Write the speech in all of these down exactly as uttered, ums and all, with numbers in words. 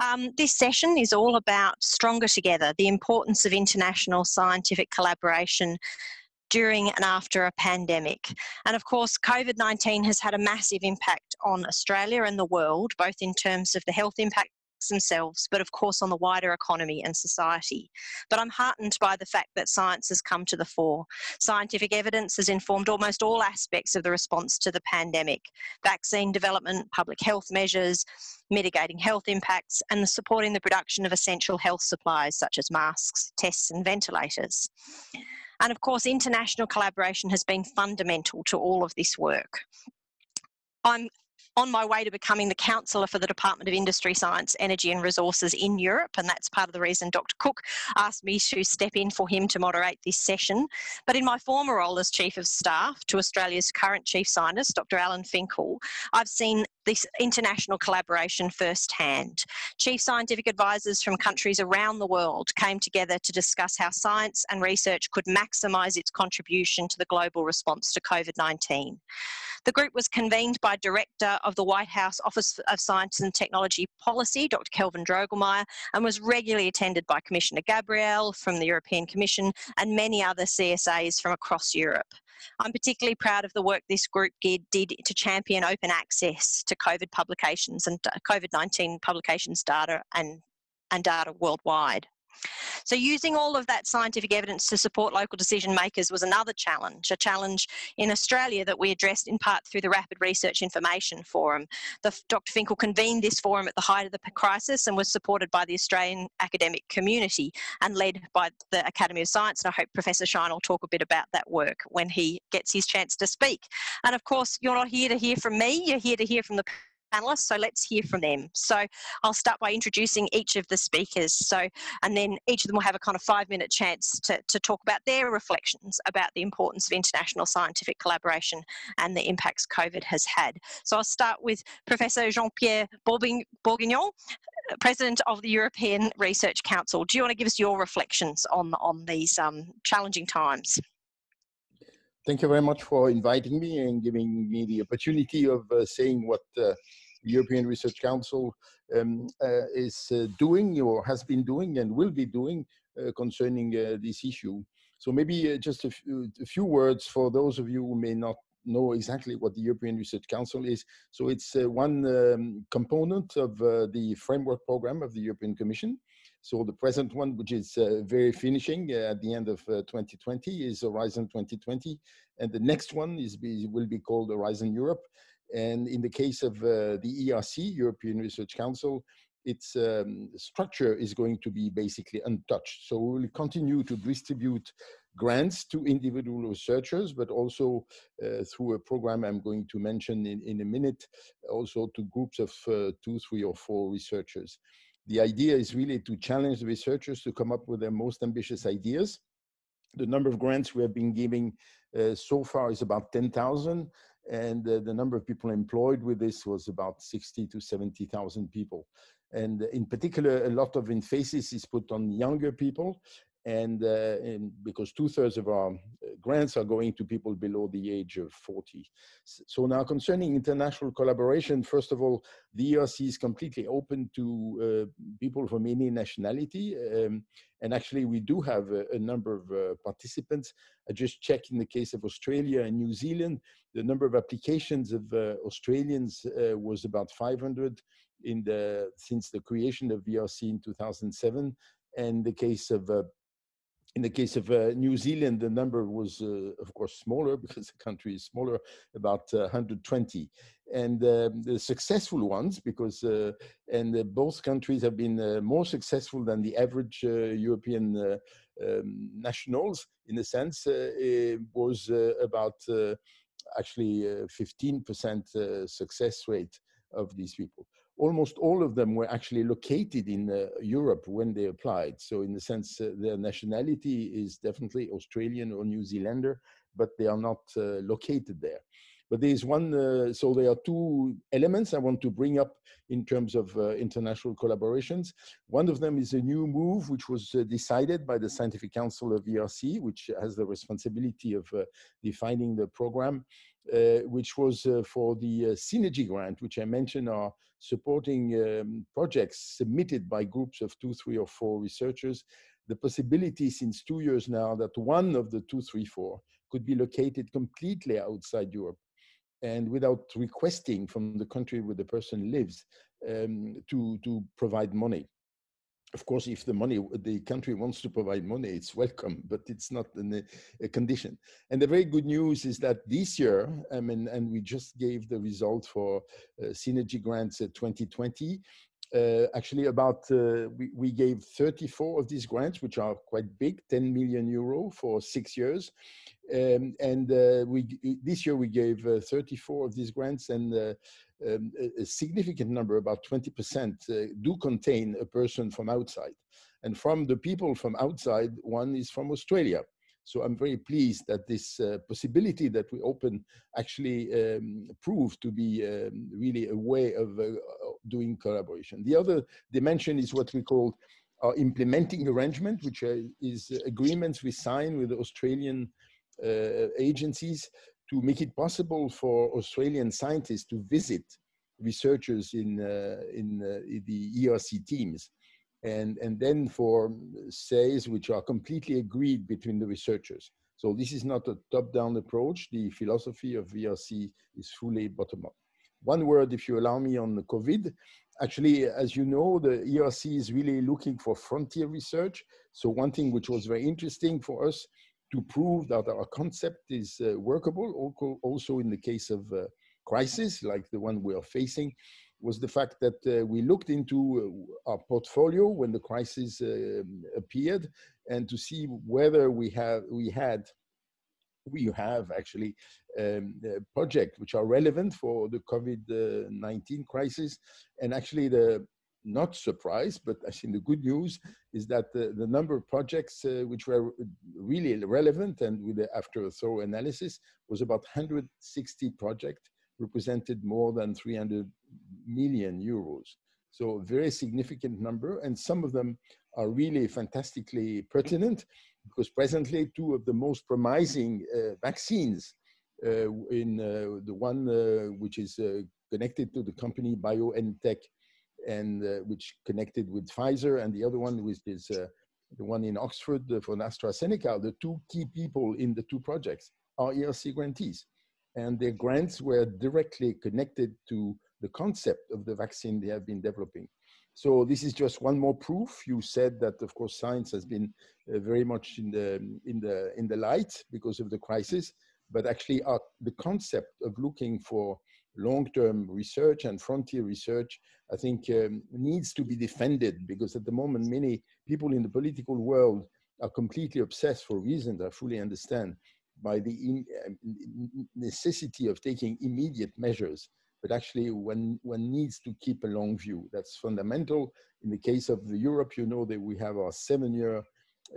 Um, this session is all about Stronger Together, the importance of international scientific collaboration during and after a pandemic. And of course, COVID nineteen has had a massive impact on Australia and the world, both in terms of the health impact themselves, but of course on the wider economy and society. But I'm heartened by the fact that science has come to the fore. Scientific evidence has informed almost all aspects of the response to the pandemic: vaccine development, public health measures, mitigating health impacts, and supporting the production of essential health supplies such as masks, tests and ventilators. And of course, international collaboration has been fundamental to all of this work. I'm on my way to becoming the counsellor for the Department of Industry, Science, Energy and Resources in Europe, and that's part of the reason Doctor Cook asked me to step in for him to moderate this session. But in my former role as Chief of Staff to Australia's current Chief Scientist, Doctor Alan Finkel, I've seen this international collaboration firsthand. Chief scientific advisors from countries around the world came together to discuss how science and research could maximise its contribution to the global response to COVID nineteen. The group was convened by Director of the White House Office of Science and Technology Policy, Doctor Kelvin Droegemeier, and was regularly attended by Commissioner Gabriel from the European Commission and many other C S As from across Europe. I'm particularly proud of the work this group did to champion open access to COVID publications and COVID nineteen publications data and, and data worldwide. So using all of that scientific evidence to support local decision makers was another challenge, a challenge in Australia that we addressed in part through the Rapid Research Information Forum. The, Doctor Finkel convened this forum at the height of the crisis and was supported by the Australian academic community and led by the Academy of Science, and I hope Professor Shine will talk a bit about that work when he gets his chance to speak. And of course, you're not here to hear from me, you're here to hear from the panelists, so let's hear from them. So I'll start by introducing each of the speakers, so and then each of them will have a kind of five minute chance to, to talk about their reflections about the importance of international scientific collaboration and the impacts COVID has had. So I'll start with Professor Jean-Pierre Bourguignon, President of the European Research Council. Do you want to give us your reflections on, on these um, challenging times? Thank you very much for inviting me and giving me the opportunity of uh, saying what uh, the European Research Council um, uh, is uh, doing or has been doing and will be doing uh, concerning uh, this issue. So maybe uh, just a, a few words for those of you who may not know exactly what the European Research Council is. So it's uh, one um, component of uh, the framework program of the European Commission. So the present one, which is uh, very finishing uh, at the end of uh, twenty twenty, is Horizon twenty twenty. And the next one is be, will be called Horizon Europe. And in the case of uh, the E R C, European Research Council, its um, structure is going to be basically untouched. So we will continue to distribute grants to individual researchers, but also uh, through a program I'm going to mention in, in a minute, also to groups of uh, two, three or four researchers. The idea is really to challenge the researchers to come up with their most ambitious ideas. The number of grants we have been giving uh, so far is about ten thousand, and uh, the number of people employed with this was about sixty to seventy thousand people. And in particular, a lot of emphasis is put on younger people, and, uh, and because two-thirds of our grants are going to people below the age of forty. So now concerning international collaboration, first of all, the E R C is completely open to uh, people from any nationality, um, and actually we do have a, a number of uh, participants. I just checked in the case of Australia and New Zealand, the number of applications of uh, Australians uh, was about five hundred in the, since the creation of the E R C in two thousand seven, and the case of uh, In the case of uh, New Zealand, the number was, uh, of course, smaller because the country is smaller, about uh, one hundred twenty. And uh, the successful ones, because uh, and uh, both countries have been uh, more successful than the average uh, European uh, um, nationals, in a sense, uh, it was uh, about uh, actually uh, fifteen percent uh, success rate of these people. Almost all of them were actually located in uh, Europe when they applied. So in the sense, uh, their nationality is definitely Australian or New Zealander, but they are not uh, located there. But there is one, uh, so there are two elements I want to bring up in terms of uh, international collaborations. One of them is a new move, which was uh, decided by the Scientific Council of E R C, which has the responsibility of uh, defining the program. uh, which was uh, for the uh, Synergy grant, which I mentioned are supporting um, projects submitted by groups of two, three, or four researchers. The possibility since two years now that one of the two, three, four could be located completely outside Europe and without requesting from the country where the person lives um, to, to provide money. Of course, if the money, the country wants to provide money, it's welcome, but it's not an, a condition. And the very good news is that this year, I mean, and we just gave the result for uh, Synergy Grants at twenty twenty, uh, actually about, uh, we, we gave thirty-four of these grants, which are quite big, ten million euro for six years. Um, and uh, we, this year we gave uh, thirty-four of these grants, and uh, Um, a, a significant number, about twenty percent, uh, do contain a person from outside. And from the people from outside, one is from Australia. So I'm very pleased that this uh, possibility that we open actually um, proved to be um, really a way of uh, doing collaboration. The other dimension is what we call our implementing arrangement, which uh, is agreements we sign with Australian uh, agencies to make it possible for Australian scientists to visit researchers in, uh, in, uh, in the E R C teams. And, and then for says which are completely agreed between the researchers. So this is not a top-down approach. The philosophy of E R C is fully bottom-up. One word, if you allow me, on the COVID. Actually, as you know, the E R C is really looking for frontier research. So one thing which was very interesting for us to prove that our concept is uh, workable, also in the case of uh, crisis like the one we are facing, was the fact that uh, we looked into our portfolio when the crisis uh, appeared, and to see whether we have we had we have actually um, projects which are relevant for the COVID nineteen crisis. And actually, the not surprised, but I think the good news is that the, the number of projects uh, which were really relevant and with the, after a thorough analysis was about one hundred sixty projects, represented more than three hundred million euros. So a very significant number, and some of them are really fantastically pertinent because presently two of the most promising uh, vaccines uh, in uh, the one uh, which is uh, connected to the company BioNTech, and uh, which connected with Pfizer, and the other one which is uh, the one in Oxford uh, for AstraZeneca, the two key people in the two projects are E R C grantees. And their grants were directly connected to the concept of the vaccine they have been developing. So this is just one more proof. You said that, of course, science has been uh, very much in the, in, the, in the light because of the crisis, but actually our, the concept of looking for long-term research and frontier research, I think, um, needs to be defended, because at the moment many people in the political world are completely obsessed, for reasons I fully understand, by the in, uh, necessity of taking immediate measures. But actually, one, one needs to keep a long view. That's fundamental. In the case of the Europe, you know that we have our seven-year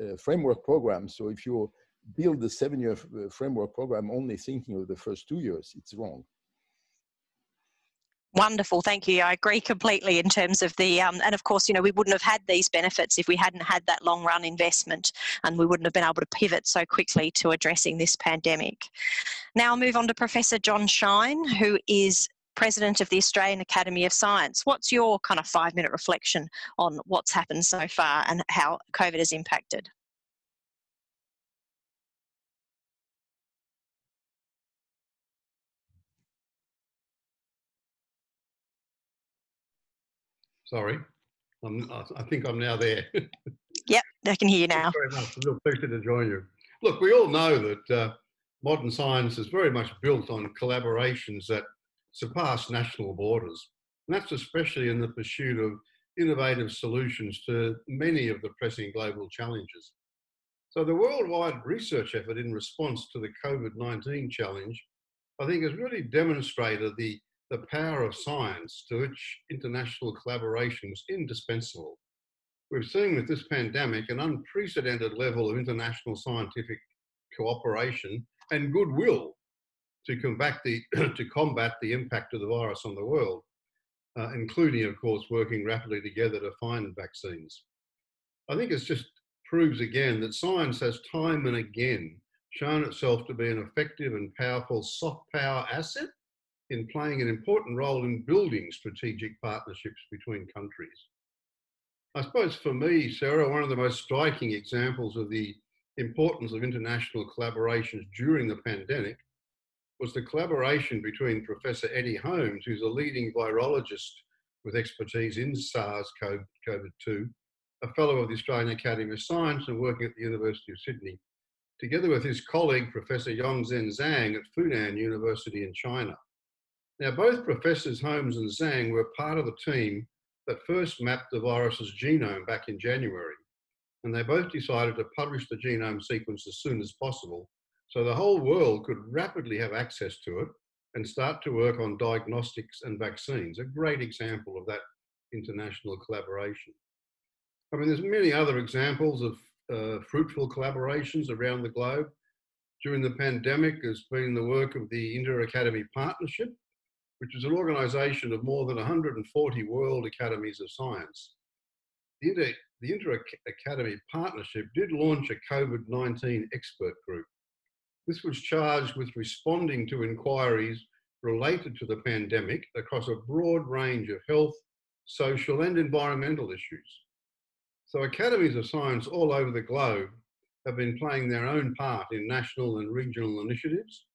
uh, framework program. So if you build the seven-year framework program only thinking of the first two years, it's wrong. Wonderful, thank you. I agree completely in terms of the, um, and of course, you know, we wouldn't have had these benefits if we hadn't had that long run investment, and we wouldn't have been able to pivot so quickly to addressing this pandemic. Now I'll move on to Professor John Shine, who is President of the Australian Academy of Science. What's your kind of five minute reflection on what's happened so far and how COVID has impacted? Sorry, I'm, I think I'm now there. Yep, I can hear you now. Very much. A real pleasure to join you. Look, we all know that uh, modern science is very much built on collaborations that surpass national borders. And that's especially in the pursuit of innovative solutions to many of the pressing global challenges. So the worldwide research effort in response to the COVID nineteen challenge, I think, has really demonstrated the the power of science, to which international collaboration was indispensable. We've seen with this pandemic an unprecedented level of international scientific cooperation and goodwill to combat the, to combat the impact of the virus on the world, uh, including, of course, working rapidly together to find vaccines. I think it just proves again that science has time and again shown itself to be an effective and powerful soft power asset in playing an important role in building strategic partnerships between countries. I suppose for me, Sarah, one of the most striking examples of the importance of international collaborations during the pandemic was the collaboration between Professor Eddie Holmes, who's a leading virologist with expertise in SARS CoV two, a fellow of the Australian Academy of Science and working at the University of Sydney, together with his colleague, Professor Yongzhen Zhang at Fudan University in China. Now, both Professors Holmes and Zhang were part of the team that first mapped the virus's genome back in January, and they both decided to publish the genome sequence as soon as possible so the whole world could rapidly have access to it and start to work on diagnostics and vaccines. A great example of that international collaboration. I mean, there's many other examples of uh, fruitful collaborations around the globe. During the pandemic, there's been the work of the Inter-Academy Partnership, which is an organisation of more than one hundred forty world academies of science. The Inter- the Inter-Academy Partnership did launch a COVID nineteen expert group. This was charged with responding to inquiries related to the pandemic across a broad range of health, social and environmental issues. So academies of science all over the globe have been playing their own part in national and regional initiatives,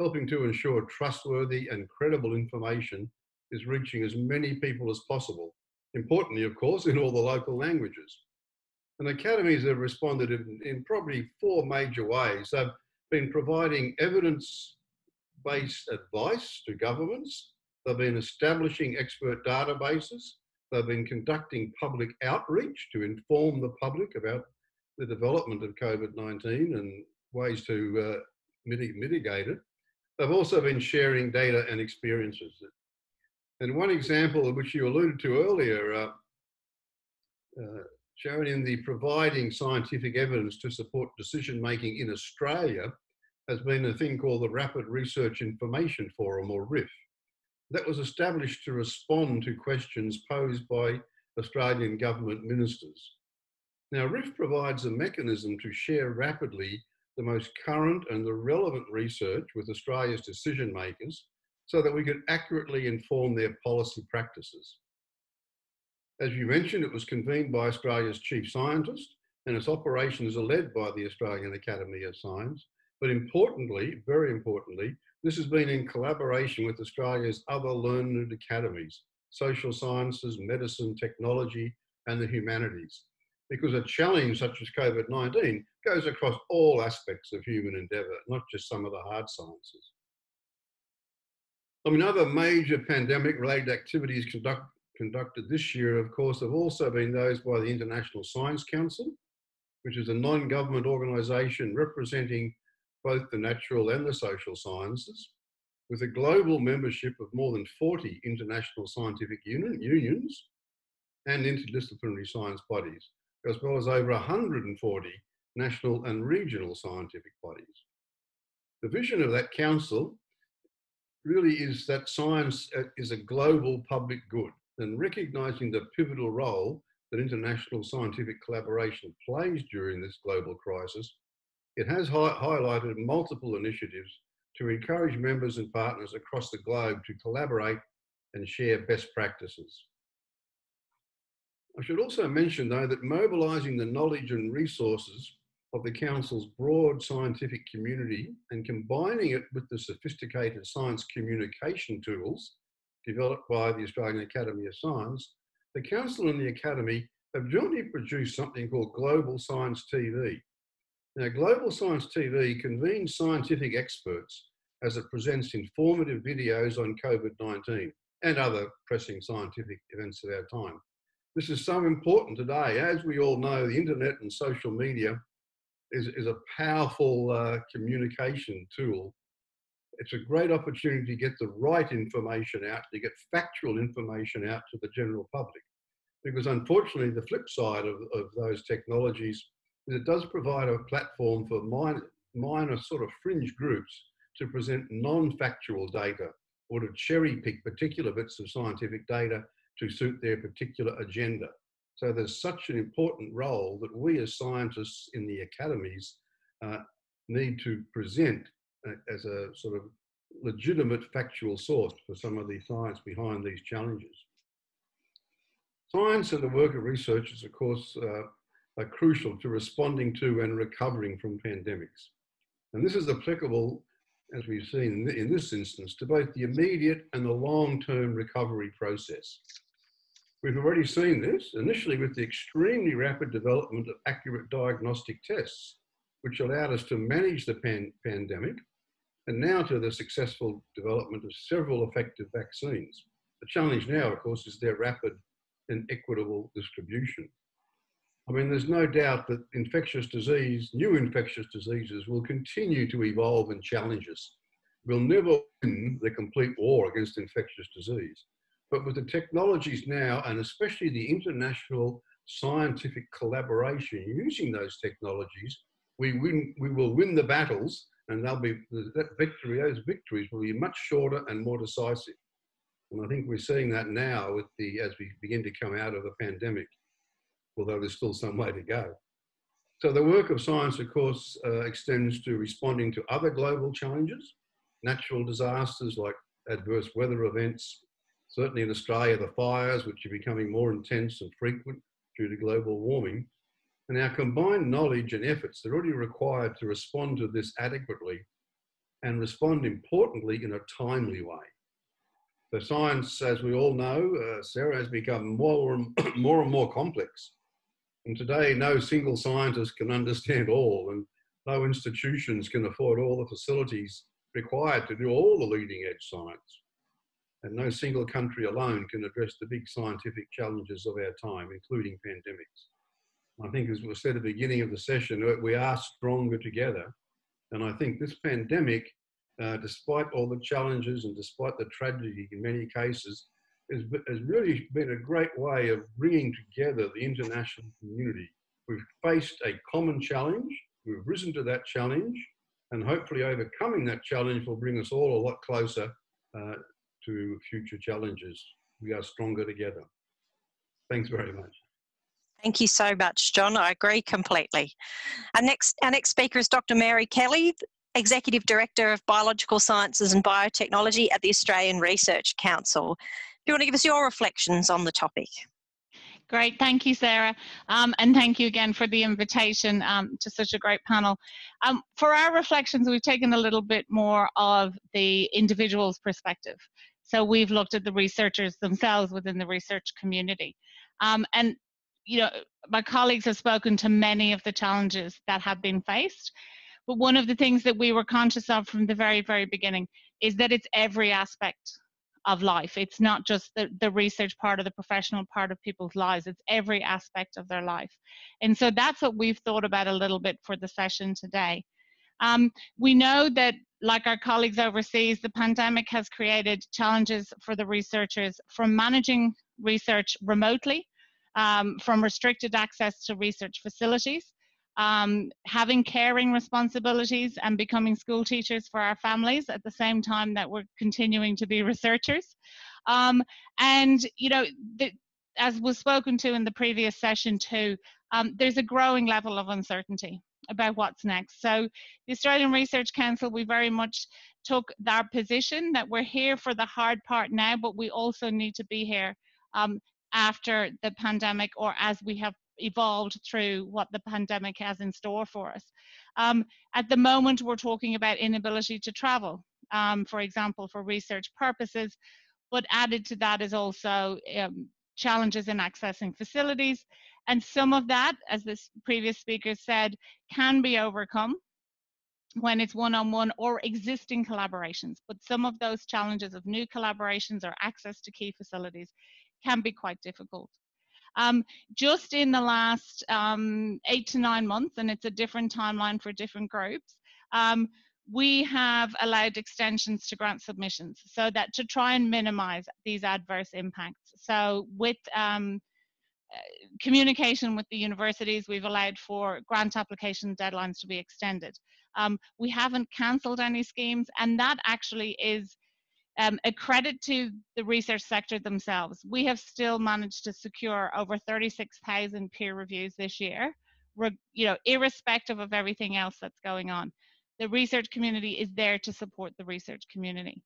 helping to ensure trustworthy and credible information is reaching as many people as possible, importantly, of course, in all the local languages. And academies have responded in, in probably four major ways. They've been providing evidence-based advice to governments, they've been establishing expert databases, they've been conducting public outreach to inform the public about the development of COVID nineteen and ways to uh, mit- mitigate it. They've also been sharing data and experiences. And one example which you alluded to earlier, uh, uh, Sharon, in the providing scientific evidence to support decision-making in Australia has been a thing called the Rapid Research Information Forum, or R I F. That was established to respond to questions posed by Australian government ministers. Now, R I F provides a mechanism to share rapidly the most current and the relevant research with Australia's decision makers so that we could accurately inform their policy practices. As you mentioned, it was convened by Australia's chief scientist and its operations are led by the Australian Academy of Science. But importantly, very importantly, this has been in collaboration with Australia's other learned academies, social sciences, medicine, technology, and the humanities. Because a challenge such as COVID nineteen goes across all aspects of human endeavour, not just some of the hard sciences. I mean, other major pandemic-related activities conducted conducted this year, of course, have also been those by the International Science Council, which is a non-government organisation representing both the natural and the social sciences, with a global membership of more than forty international scientific uni- unions and interdisciplinary science bodies, as well as over one hundred forty national and regional scientific bodies. The vision of that council really is that science is a global public good, and recognising the pivotal role that international scientific collaboration plays during this global crisis, it has hi- highlighted multiple initiatives to encourage members and partners across the globe to collaborate and share best practices. I should also mention, though, that mobilising the knowledge and resources of the Council's broad scientific community and combining it with the sophisticated science communication tools developed by the Australian Academy of Science, the Council and the Academy have jointly produced something called Global Science T V. Now, Global Science T V convenes scientific experts as it presents informative videos on COVID nineteen and other pressing scientific events of our time. This is so important today. As we all know, the internet and social media is, is a powerful uh, communication tool. It's a great opportunity to get the right information out, to get factual information out to the general public. Because unfortunately, the flip side of, of those technologies is it does provide a platform for minor, minor sort of fringe groups to present non-factual data or to cherry pick particular bits of scientific data to suit their particular agenda. So there's such an important role that we as scientists in the academies uh, need to present as a sort of legitimate factual source for some of the science behind these challenges. Science and the work of researchers, of course, uh, are crucial to responding to and recovering from pandemics. And this is applicable, as we've seen in this instance, to both the immediate and the long-term recovery process. We've already seen this, initially with the extremely rapid development of accurate diagnostic tests, which allowed us to manage the pan pandemic, and now to the successful development of several effective vaccines. The challenge now, of course, is their rapid and equitable distribution. I mean, there's no doubt that infectious disease, new infectious diseases will continue to evolve and challenge us. We'll never win the complete war against infectious disease. But with the technologies now, and especially the international scientific collaboration using those technologies, we, win, we will win the battles, and they'll be, that victory, those victories will be much shorter and more decisive. And I think we're seeing that now with the, as we begin to come out of the pandemic, although there's still some way to go. So the work of science, of course, uh, extends to responding to other global challenges, natural disasters like adverse weather events, certainly in Australia, the fires, which are becoming more intense and frequent due to global warming. And our combined knowledge and efforts are already required to respond to this adequately and respond importantly in a timely way. So science, as we all know, uh, Sarah, has become more and, more and more complex. And today, no single scientist can understand all, and no institutions can afford all the facilities required to do all the leading edge science. And no single country alone can address the big scientific challenges of our time, including pandemics. I think, as was said at the beginning of the session, we are stronger together. And I think this pandemic, uh, despite all the challenges and despite the tragedy in many cases, has, has really been a great way of bringing together the international community. We've faced a common challenge, we've risen to that challenge, and hopefully overcoming that challenge will bring us all a lot closer uh, to future challenges. We are stronger together. Thanks very much. Thank you so much, John. I agree completely. Our next, our next speaker is Doctor Mary Kelly, Executive Director of Biological Sciences and Biotechnology at the Australian Research Council. Do you want to give us your reflections on the topic? Great, thank you, Sarah. Um, and thank you again for the invitation um, to such a great panel. Um, for our reflections, we've taken a little bit more of the individual's perspective. So we've looked at the researchers themselves within the research community. Um, and you know, my colleagues have spoken to many of the challenges that have been faced, but one of the things that we were conscious of from the very, very beginning is that it's every aspect of life. It's not just the, the research part or the professional part of people's lives, it's every aspect of their life. And so that's what we've thought about a little bit for the session today. Um, we know that, like our colleagues overseas, the pandemic has created challenges for the researchers, from managing research remotely, Um, from restricted access to research facilities, um, having caring responsibilities and becoming school teachers for our families at the same time that we're continuing to be researchers. Um, and, you know, the, as was spoken to in the previous session too, um, there's a growing level of uncertainty about what's next. So the Australian Research Council, we very much took our position that we're here for the hard part now, but we also need to be here um, after the pandemic, or as we have evolved through what the pandemic has in store for us. Um, at the moment, we're talking about inability to travel, um, for example, for research purposes, but added to that is also um, challenges in accessing facilities. And some of that, as this previous speaker said, can be overcome when it's one-on-one or existing collaborations. But some of those challenges of new collaborations or access to key facilities can be quite difficult. Um, just in the last um, eight to nine months, and it's a different timeline for different groups, um, we have allowed extensions to grant submissions so that to try and minimize these adverse impacts. So with um, communication with the universities, we've allowed for grant application deadlines to be extended. Um, we haven't cancelled any schemes, and that actually is Um, a credit to the research sector themselves. We have still managed to secure over thirty-six thousand peer reviews this year, you know, irrespective of everything else that's going on. The research community is there to support the research community.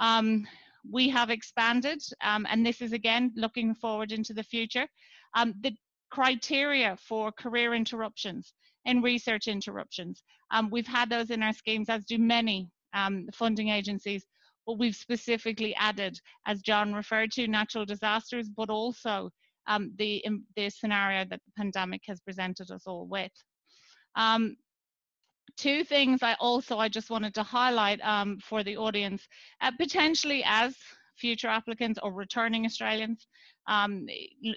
Um, we have expanded, um, and this is again looking forward into the future, um, the criteria for career interruptions and research interruptions. Um, we've had those in our schemes, as do many um, funding agencies, but we've specifically added, as John referred to, natural disasters, but also um, the, the scenario that the pandemic has presented us all with. Um, Two things I also I just wanted to highlight um, for the audience, uh, potentially as future applicants or returning Australians um,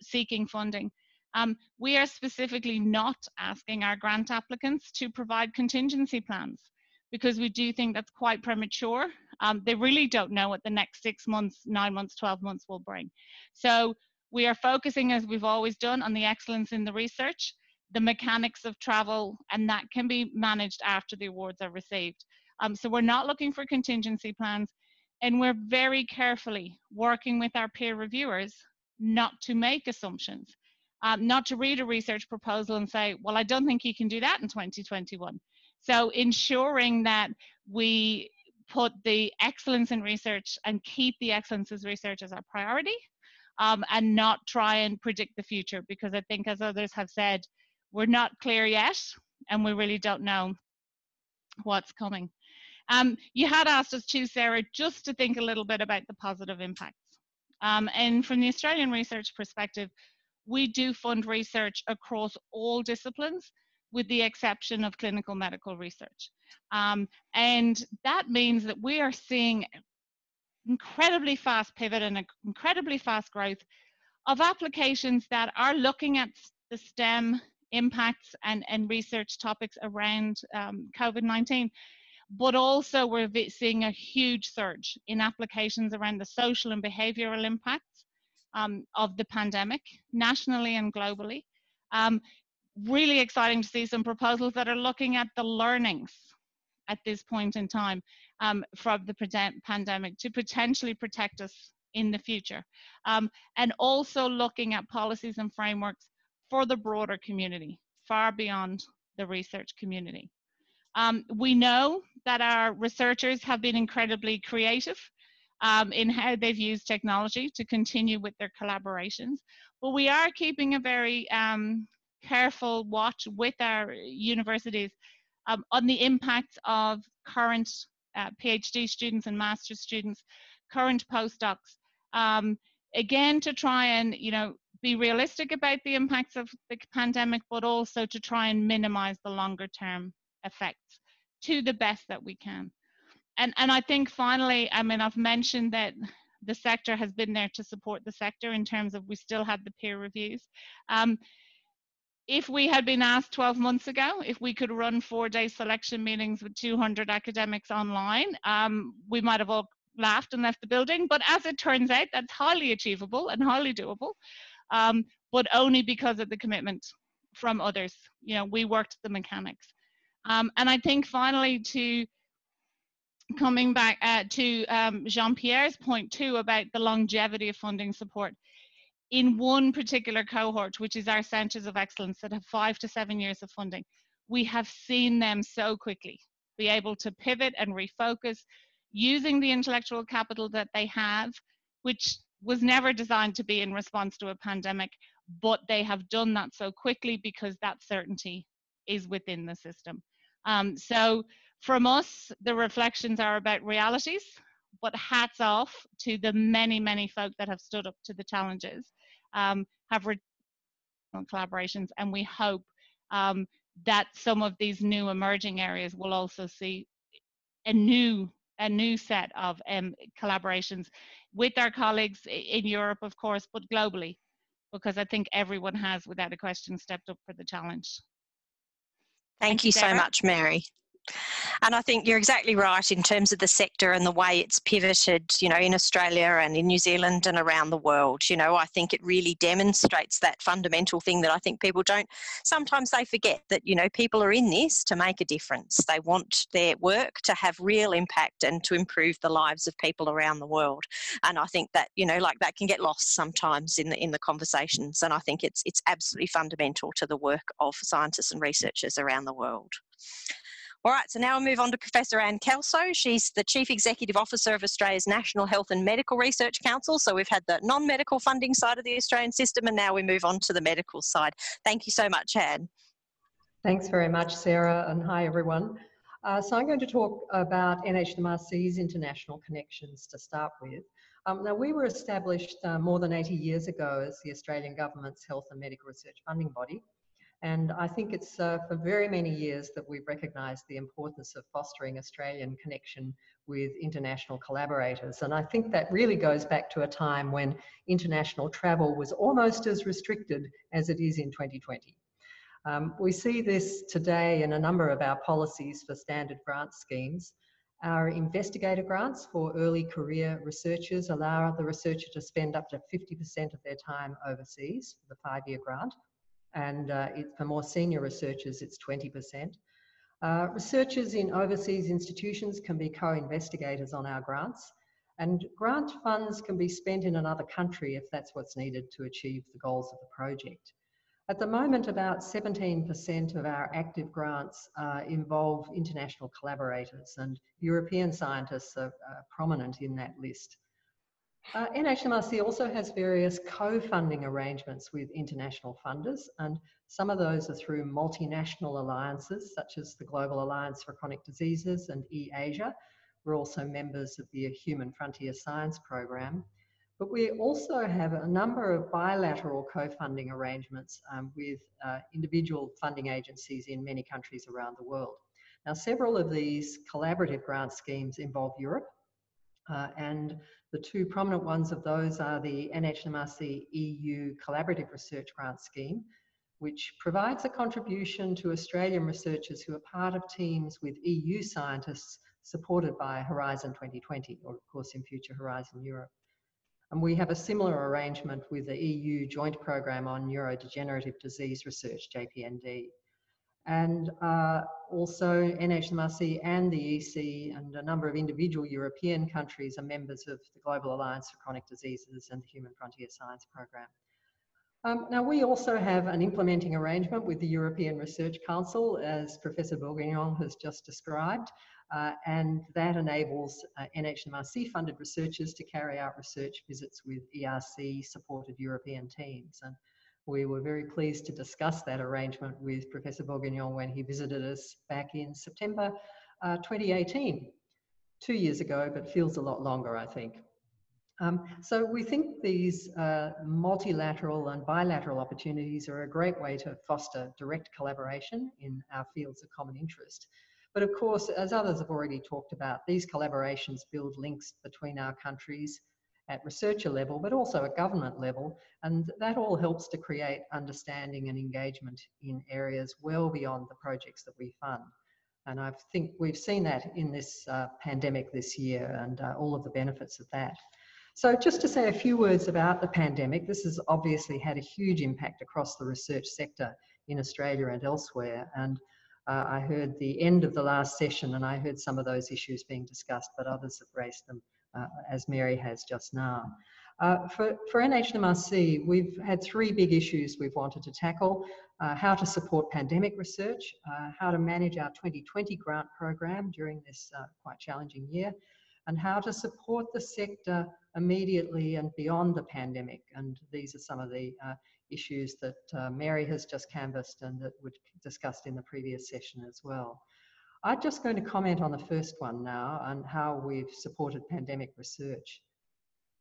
seeking funding. Um, we are specifically not asking our grant applicants to provide contingency plans, because we do think that's quite premature. Um, they really don't know what the next six months, nine months, twelve months will bring. So we are focusing, as we've always done, on the excellence in the research, the mechanics of travel, and that can be managed after the awards are received. Um, so we're not looking for contingency plans, and we're very carefully working with our peer reviewers not to make assumptions, um, not to read a research proposal and say, well, I don't think you can do that in twenty twenty-one. So ensuring that we put the excellence in research and keep the excellence in research as our priority, um, and not try and predict the future, because I think, as others have said, we're not clear yet, and we really don't know what's coming. Um, you had asked us too, Sarah, just to think a little bit about the positive impacts. Um, and from the Australian research perspective, we do fund research across all disciplines, with the exception of clinical medical research. Um, and that means that we are seeing incredibly fast pivot and incredibly fast growth of applications that are looking at the STEM impacts and, and research topics around um, COVID nineteen, but also we're seeing a huge surge in applications around the social and behavioural impacts um, of the pandemic, nationally and globally. Um, really exciting to see some proposals that are looking at the learnings at this point in time um, from the pandemic to potentially protect us in the future, um, and also looking at policies and frameworks for the broader community, far beyond the research community. Um, we know that our researchers have been incredibly creative um, in how they've used technology to continue with their collaborations, but we are keeping a very um, careful watch with our universities um, on the impacts of current uh, PhD students and master's students, current postdocs, um, again to try and, you know, be realistic about the impacts of the pandemic, but also to try and minimize the longer term effects to the best that we can. And, and I think finally, I mean, I've mentioned that the sector has been there to support the sector in terms of we still have the peer reviews. Um, if we had been asked twelve months ago if we could run four day selection meetings with two hundred academics online, um, we might have all laughed and left the building, but as it turns out, that's highly achievable and highly doable. Um, but only because of the commitment from others. You know, we worked the mechanics. Um, and I think finally, to coming back uh, to um, Jean-Pierre's point too about the longevity of funding support. In one particular cohort, which is our centres of excellence that have five to seven years of funding, we have seen them so quickly be able to pivot and refocus using the intellectual capital that they have, which was never designed to be in response to a pandemic, but they have done that so quickly because that certainty is within the system. Um, so from us, the reflections are about realities, but hats off to the many, many folk that have stood up to the challenges, um, have re- collaborations, and we hope um, that some of these new emerging areas will also see a new a new set of um, collaborations with our colleagues in Europe, of course, but globally, because I think everyone has, without a question, stepped up for the challenge. Thank, Thank you Sarah. so much, Mary. And I think you're exactly right in terms of the sector and the way it's pivoted, you know, in Australia and in New Zealand and around the world. You know, I think it really demonstrates that fundamental thing that I think people don't, sometimes they forget that, you know, people are in this to make a difference. They want their work to have real impact and to improve the lives of people around the world. And I think that, you know, like that can get lost sometimes in the, in the conversations. And I think it's, it's absolutely fundamental to the work of scientists and researchers around the world. All right, so now we move on to Professor Anne Kelso. She's the Chief Executive Officer of Australia's National Health and Medical Research Council. So we've had the non-medical funding side of the Australian system, and now we move on to the medical side. Thank you so much, Anne. Thanks very much, Sarah, and hi, everyone. Uh, so I'm going to talk about N H M R C's international connections to start with. Um, now, we were established uh, more than eighty years ago as the Australian government's health and medical research funding body. And I think it's uh, for very many years that we've recognised the importance of fostering Australian connection with international collaborators. And I think that really goes back to a time when international travel was almost as restricted as it is in twenty twenty. Um, we see this today in a number of our policies for standard grant schemes. Our investigator grants for early career researchers allow the researcher to spend up to fifty percent of their time overseas for the five-year grant. And uh, it, for more senior researchers, it's twenty percent. Uh, researchers in overseas institutions can be co-investigators on our grants, and grant funds can be spent in another country if that's what's needed to achieve the goals of the project. At the moment, about seventeen percent of our active grants uh, involve international collaborators, and European scientists are uh, prominent in that list. Uh, N H M R C also has various co-funding arrangements with international funders, and some of those are through multinational alliances such as the Global Alliance for Chronic Diseases and eAsia. We're also members of the Human Frontier Science Program. But we also have a number of bilateral co-funding arrangements um, with uh, individual funding agencies in many countries around the world. Now, several of these collaborative grant schemes involve Europe. Uh, and the two prominent ones of those are the N H M R C E U Collaborative Research Grant Scheme, which provides a contribution to Australian researchers who are part of teams with E U scientists supported by Horizon twenty twenty, or of course in future Horizon Europe. And we have a similar arrangement with the E U Joint Programme on Neurodegenerative Disease Research, J P N D. And uh, also N H M R C and the E C and a number of individual European countries are members of the Global Alliance for Chronic Diseases and the Human Frontier Science Program. Um, now, we also have an implementing arrangement with the European Research Council, as Professor Bourguignon has just described, uh, and that enables uh, N H M R C-funded researchers to carry out research visits with E R C-supported European teams. And we were very pleased to discuss that arrangement with Professor Bourguignon when he visited us back in September uh, twenty eighteen, two years ago, but feels a lot longer, I think. Um, so we think these uh, multilateral and bilateral opportunities are a great way to foster direct collaboration in our fields of common interest. But of course, as others have already talked about, these collaborations build links between our countries at researcher level, but also at government level. And that all helps to create understanding and engagement in areas well beyond the projects that we fund. And I think we've seen that in this uh, pandemic this year and uh, all of the benefits of that. So just to say a few words about the pandemic, this has obviously had a huge impact across the research sector in Australia and elsewhere. And uh, I heard the end of the last session and I heard some of those issues being discussed, but others have raised them Uh, as Mary has just now. Uh, for, for N H M R C, we've had three big issues we've wanted to tackle. Uh, how to support pandemic research, uh, how to manage our twenty twenty grant program during this uh, quite challenging year, and how to support the sector immediately and beyond the pandemic. And these are some of the uh, issues that uh, Mary has just canvassed and that were discussed in the previous session as well. I'm just going to comment on the first one now and how we've supported pandemic research.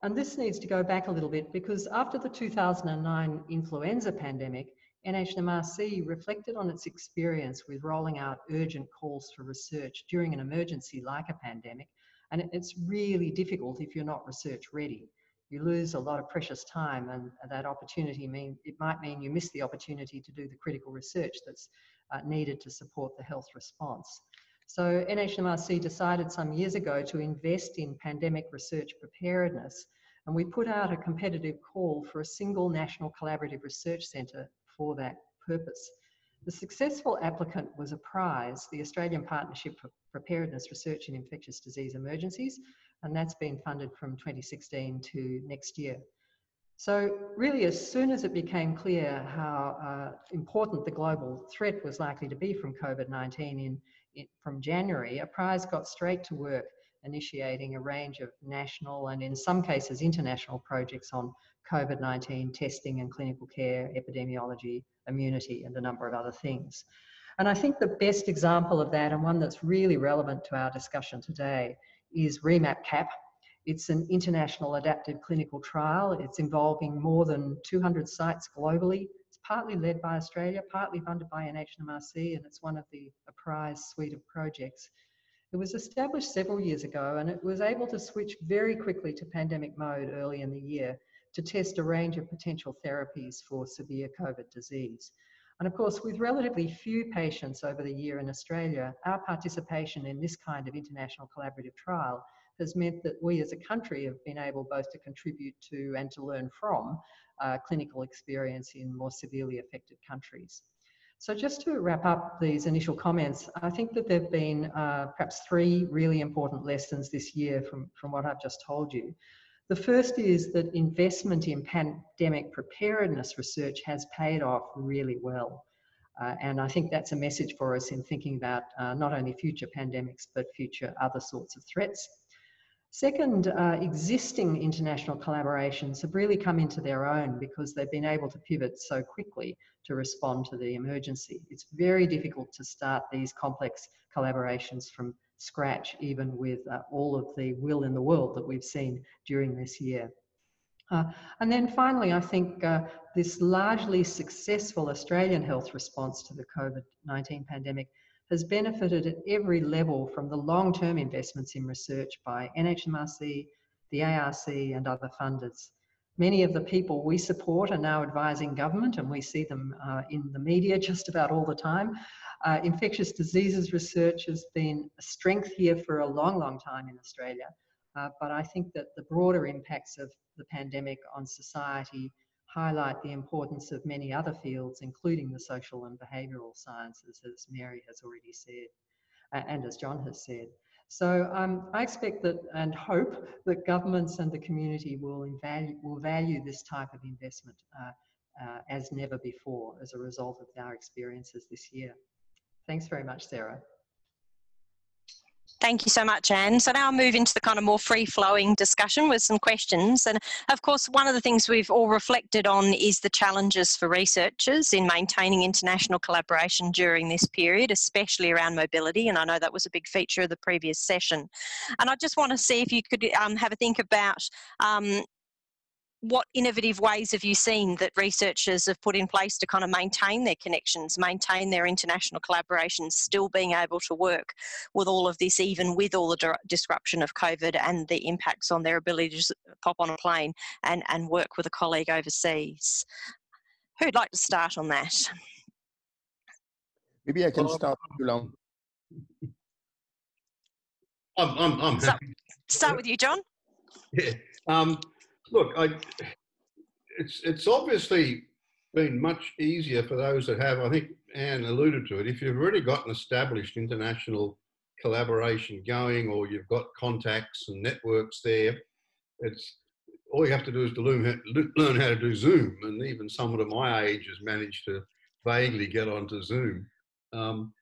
And this needs to go back a little bit because after the two thousand nine influenza pandemic, N H M R C reflected on its experience with rolling out urgent calls for research during an emergency like a pandemic. And it's really difficult if you're not research ready. You lose a lot of precious time, and that opportunity mean, it might mean you miss the opportunity to do the critical research that's uh, needed to support the health response. So N H M R C decided some years ago to invest in pandemic research preparedness, and we put out a competitive call for a single national collaborative research centre for that purpose. The successful applicant was APPRISE, the Australian Partnership for Preparedness Research in Infectious Disease Emergencies, and that's been funded from twenty sixteen to next year. So really, as soon as it became clear how uh, important the global threat was likely to be from COVID nineteen in, from January, APPRISE got straight to work initiating a range of national and in some cases international projects on COVID nineteen testing and clinical care, epidemiology, immunity and a number of other things. And I think the best example of that, and one that's really relevant to our discussion today, is REMAP-CAP. It's an international adaptive clinical trial. It's involving more than two hundred sites globally. It's partly led by Australia, partly funded by N H M R C, and it's one of the APPRISE suite of projects. It was established several years ago, and it was able to switch very quickly to pandemic mode early in the year to test a range of potential therapies for severe COVID disease. And of course, with relatively few patients over the year in Australia, our participation in this kind of international collaborative trial has meant that we as a country have been able both to contribute to and to learn from uh, clinical experience in more severely affected countries. So just to wrap up these initial comments, I think that there have been uh, perhaps three really important lessons this year from, from what I've just told you. The first is that investment in pandemic preparedness research has paid off really well. Uh, and I think that's a message for us in thinking about uh, not only future pandemics, but future other sorts of threats. Second, uh, existing international collaborations have really come into their own because they've been able to pivot so quickly to respond to the emergency. It's very difficult to start these complex collaborations from scratch, even with uh, all of the will in the world that we've seen during this year. Uh, and then finally, I think uh, this largely successful Australian health response to the COVID nineteen pandemic has benefited at every level from the long-term investments in research by N H M R C, the A R C and other funders. Many of the people we support are now advising government, and we see them uh, in the media just about all the time. Uh, infectious diseases research has been a strength here for a long, long time in Australia. Uh, but I think that the broader impacts of the pandemic on society highlight the importance of many other fields, including the social and behavioural sciences, as Mary has already said, and as John has said. So um, I expect that and hope that governments and the community will, value, will value this type of investment uh, uh, as never before as a result of our experiences this year. Thanks very much, Sarah. Thank you so much, Anne. So now I'll move into the kind of more free-flowing discussion with some questions. And of course, one of the things we've all reflected on is the challenges for researchers in maintaining international collaboration during this period, especially around mobility. And I know that was a big feature of the previous session. And I just want to see if you could um, have a think about um, what innovative ways have you seen that researchers have put in place to kind of maintain their connections, maintain their international collaborations, still being able to work with all of this, even with all the disruption of COVID and the impacts on their ability to pop on a plane and, and work with a colleague overseas? Who'd like to start on that? Maybe I can oh, start too long. I'm, I'm, I'm happy. Start, start with you, John. Yeah. Um, Look, I, it's, it's obviously been much easier for those that have, I think Anne alluded to it, if you've already got an established international collaboration going or you've got contacts and networks there, it's, all you have to do is to learn, learn how to do Zoom, and even someone of my age has managed to vaguely get onto Zoom. Um,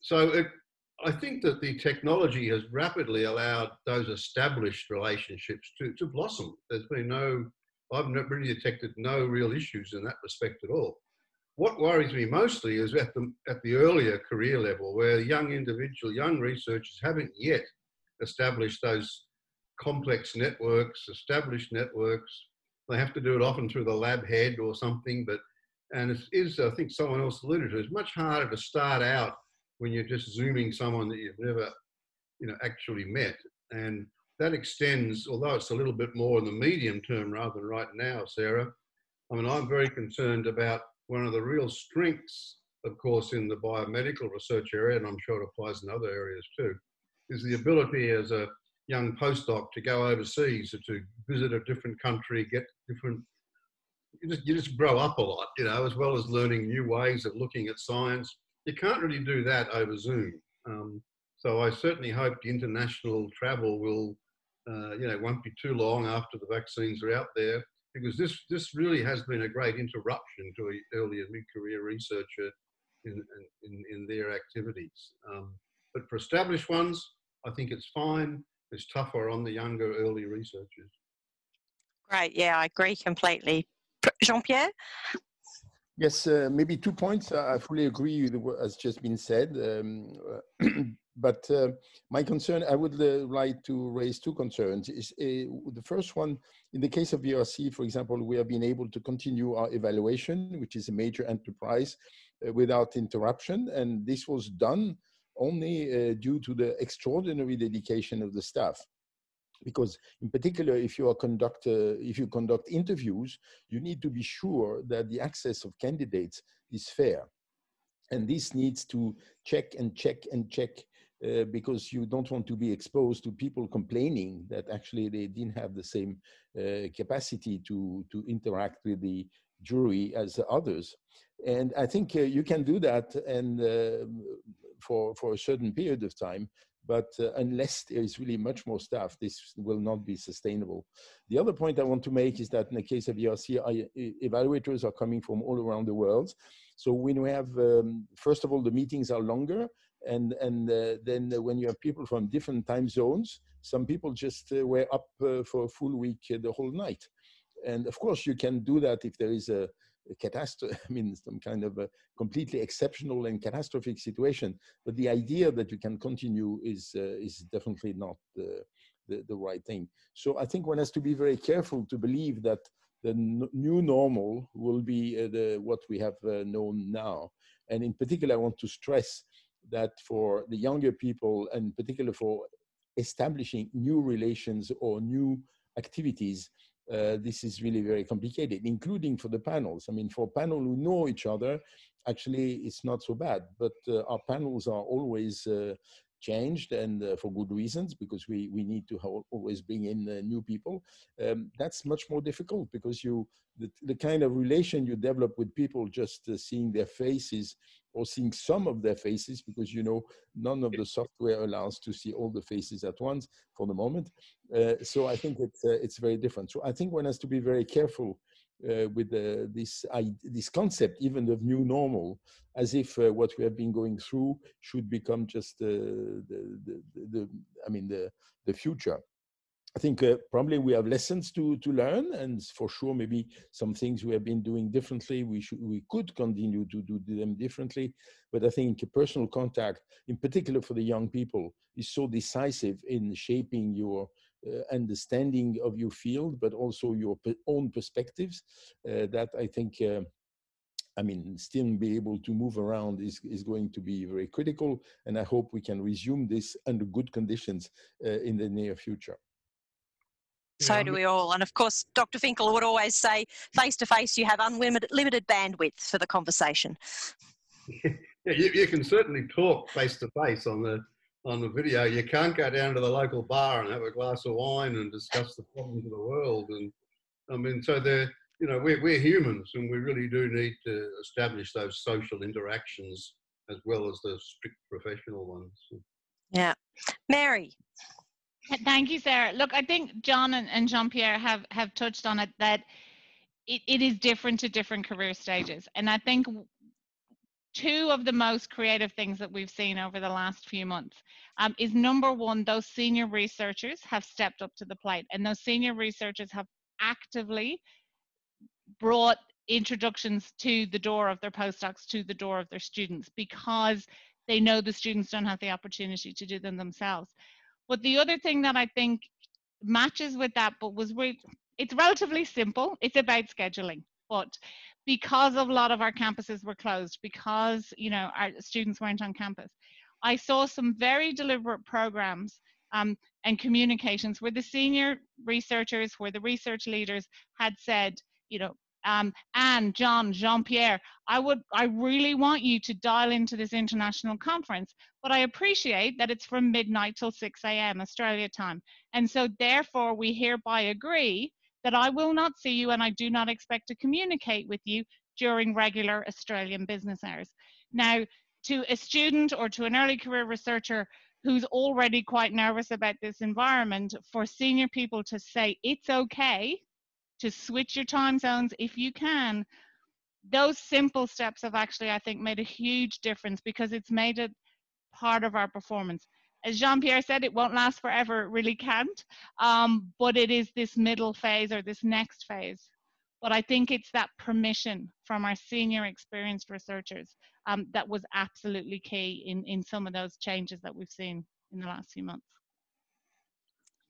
so it, I think that the technology has rapidly allowed those established relationships to, to blossom. There's been no, I've really detected no real issues in that respect at all. What worries me mostly is at the, at the earlier career level, where young individual, young researchers haven't yet established those complex networks, established networks. They have to do it often through the lab head or something, but, and it is, I think someone else alluded to, it's much harder to start out when you're just Zooming someone that you've never, you know, actually met. And that extends, although it's a little bit more in the medium term rather than right now, Sarah. I mean, I'm very concerned about one of the real strengths, of course, in the biomedical research area, and I'm sure it applies in other areas too, is the ability as a young postdoc to go overseas or to visit a different country, get different, you just, you just grow up a lot, you know, as well as learning new ways of looking at science. You can't really do that over Zoom. Um, so I certainly hope the international travel will, uh, you know, won't be too long after the vaccines are out there, because this, this really has been a great interruption to an early and mid-career researcher in, in, in their activities. Um, But for established ones, I think it's fine. It's tougher on the younger, early researchers. Right, yeah, I agree completely. Jean-Pierre? Yes, uh, maybe two points. I fully agree with what has just been said. Um, uh, but uh, my concern, I would uh, like to raise two concerns. Is, uh, the first one, in the case of B R C, for example, we have been able to continue our evaluation, which is a major enterprise, uh, without interruption. And this was done only uh, due to the extraordinary dedication of the staff. Because in particular, if you, are conduct, uh, if you conduct interviews, you need to be sure that the access of candidates is fair. And this needs to check and check and check uh, because you don't want to be exposed to people complaining that actually they didn't have the same uh, capacity to, to interact with the jury as the others. And I think uh, you can do that and uh, for, for a certain period of time. But uh, unless there is really much more staff, this will not be sustainable. The other point I want to make is that in the case of E R C, I, evaluators are coming from all around the world. So when we have, um, first of all, the meetings are longer. And, and uh, then when you have people from different time zones, some people just uh, were up uh, for a full week uh, the whole night. And of course, you can do that if there is a A catastrophe, I mean, some kind of a completely exceptional and catastrophic situation. But the idea that you can continue is uh, is definitely not the, the, the right thing. So I think one has to be very careful to believe that the new normal will be uh, the, what we have uh, known now. And in particular, I want to stress that for the younger people, and in particular for establishing new relations or new activities, Uh, this is really very complicated, including for the panels. I mean, for panel who know each other, actually, it's not so bad. But uh, our panels are always uh, changed, and uh, for good reasons, because we, we need to always bring in uh, new people. Um, that's much more difficult because you the, the kind of relation you develop with people, just uh, seeing their faces or seeing some of their faces, because, you know, none of the software allows to see all the faces at once for the moment. Uh, so I think it's, uh, it's very different. So I think one has to be very careful uh, with uh, this, uh, this concept, even of new normal, as if uh, what we have been going through should become just uh, the, the, the, the, I mean, the, the future. I think uh, probably we have lessons to, to learn, and for sure, maybe some things we have been doing differently, we, should, we could continue to do them differently. But I think personal contact, in particular for the young people, is so decisive in shaping your uh, understanding of your field, but also your own perspectives, uh, that I think, uh, I mean, still be able to move around is, is going to be very critical. And I hope we can resume this under good conditions uh, in the near future. So do we all. And of course, Doctor Finkel would always say, face-to-face, you have unlimited limited bandwidth for the conversation. Yeah, you, you can certainly talk face-to-face on the, on the video. You can't go down to the local bar and have a glass of wine and discuss the problems of the world. And I mean, so they're, you know, we're, we're humans, and we really do need to establish those social interactions as well as the strict professional ones. Yeah. Mary? Thank you, Sarah. Look, I think John and, and Jean-Pierre have, have touched on it, that it, it is different to different career stages. And I think two of the most creative things that we've seen over the last few months um, is, number one, those senior researchers have stepped up to the plate, and those senior researchers have actively brought introductions to the door of their postdocs, to the door of their students, because they know the students don't have the opportunity to do them themselves. But the other thing that I think matches with that, but was re it's relatively simple, it's about scheduling. But because of a lot of our campuses were closed, because, you know, our students weren't on campus, I saw some very deliberate programs um, and communications where the senior researchers, where the research leaders had said, you know, um, Anne, John, Jean-Pierre, I would, I really want you to dial into this international conference. But I appreciate that it's from midnight till six A M Australia time. And so therefore we hereby agree that I will not see you, and I do not expect to communicate with you during regular Australian business hours. Now, to a student or to an early career researcher who's already quite nervous about this environment, for senior people to say it's okay to switch your time zones if you can, those simple steps have actually, I think, made a huge difference, because it's made it part of our performance. As Jean-Pierre said, it won't last forever, it really can't, um, but it is this middle phase or this next phase. But I think it's that permission from our senior experienced researchers um, that was absolutely key in, in some of those changes that we've seen in the last few months.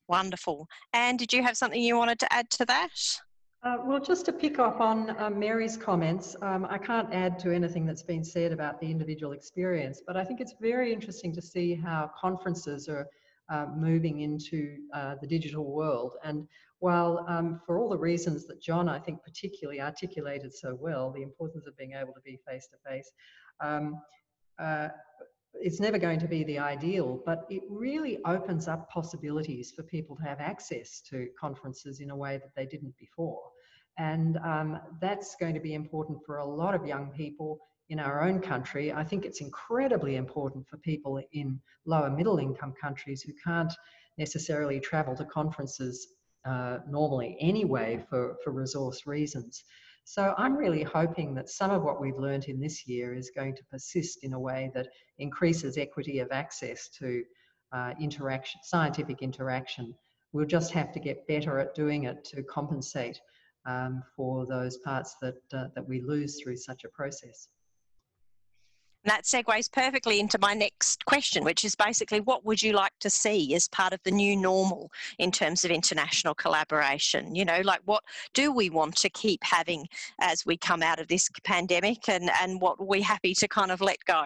Wonderful. Anne, did you have something you wanted to add to that? Uh, well, just to pick up on uh, Mary's comments, um, I can't add to anything that's been said about the individual experience, but I think it's very interesting to see how conferences are uh, moving into uh, the digital world. And while um, for all the reasons that John, I think, particularly articulated so well, the importance of being able to be face-to-face, um, uh, it's never going to be the ideal, but it really opens up possibilities for people to have access to conferences in a way that they didn't before. And um, that's going to be important for a lot of young people in our own country. I think it's incredibly important for people in lower middle income countries who can't necessarily travel to conferences uh, normally anyway for, for resource reasons. So I'm really hoping that some of what we've learned in this year is going to persist in a way that increases equity of access to uh, interaction, scientific interaction. We'll just have to get better at doing it to compensate um, for those parts that, uh, that we lose through such a process. And that segues perfectly into my next question, which is basically what would you like to see as part of the new normal in terms of international collaboration? You know, like what do we want to keep having as we come out of this pandemic, and, and what are we happy to kind of let go?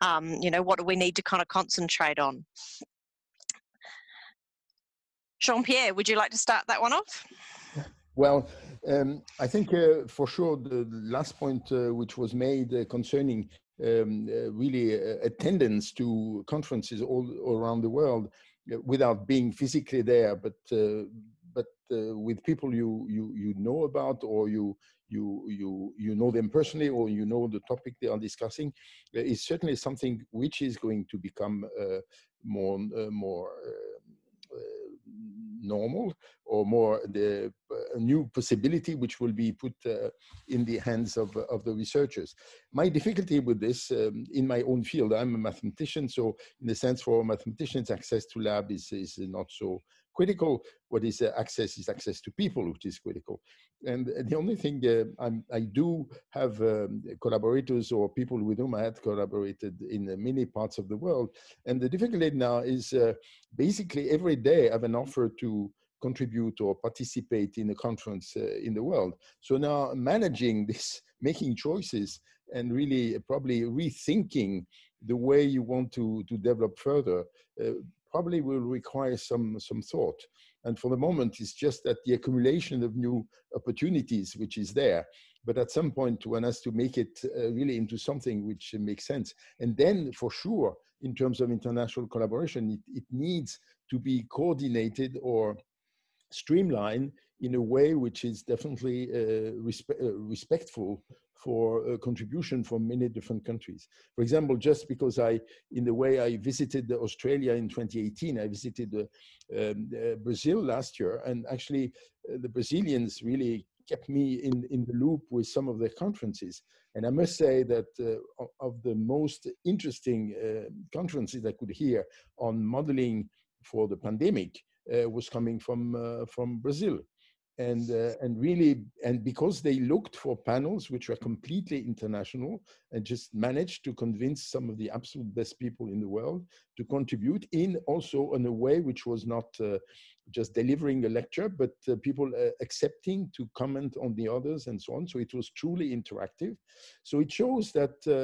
Um, you know, what do we need to kind of concentrate on? Jean-Pierre, would you like to start that one off? Well, um, I think uh, for sure the last point uh, which was made uh, concerning Um, uh, really uh, attendance to conferences all around the world uh, without being physically there, but uh, but uh, with people you you you know about, or you you you you know them personally, or you know the topic they are discussing, uh, is certainly something which is going to become uh, more uh, more uh, uh, normal, or more the a new possibility which will be put uh, in the hands of, of the researchers. My difficulty with this um, in my own field, I'm a mathematician, so in the sense for mathematicians access to lab is, is not so critical. What is uh, access is access to people, which is critical. And the only thing uh, I'm, I do have um, collaborators or people with whom I had collaborated in uh, many parts of the world. And the difficulty now is uh, basically every day I have an offer to contribute or participate in a conference uh, in the world. So now managing this, making choices, and really probably rethinking the way you want to, to develop further uh, probably will require some, some thought. And for the moment, it's just that the accumulation of new opportunities, which is there. But at some point, one has to make it uh, really into something which makes sense. And then for sure, in terms of international collaboration, it, it needs to be coordinated or streamline in a way which is definitely uh, respe uh, respectful for uh, contribution from many different countries. For example, just because I, in the way I visited Australia in twenty eighteen, I visited uh, um, uh, Brazil last year, and actually uh, the Brazilians really kept me in, in the loop with some of their conferences. And I must say that uh, of the most interesting uh, conferences I could hear on modeling for the pandemic, Uh, was coming from uh, from Brazil, and uh, and really and because they looked for panels which were completely international, and just managed to convince some of the absolute best people in the world to contribute in also in a way which was not uh, just delivering a lecture, but uh, people uh, accepting to comment on the others and so on. So it was truly interactive. So it shows that uh,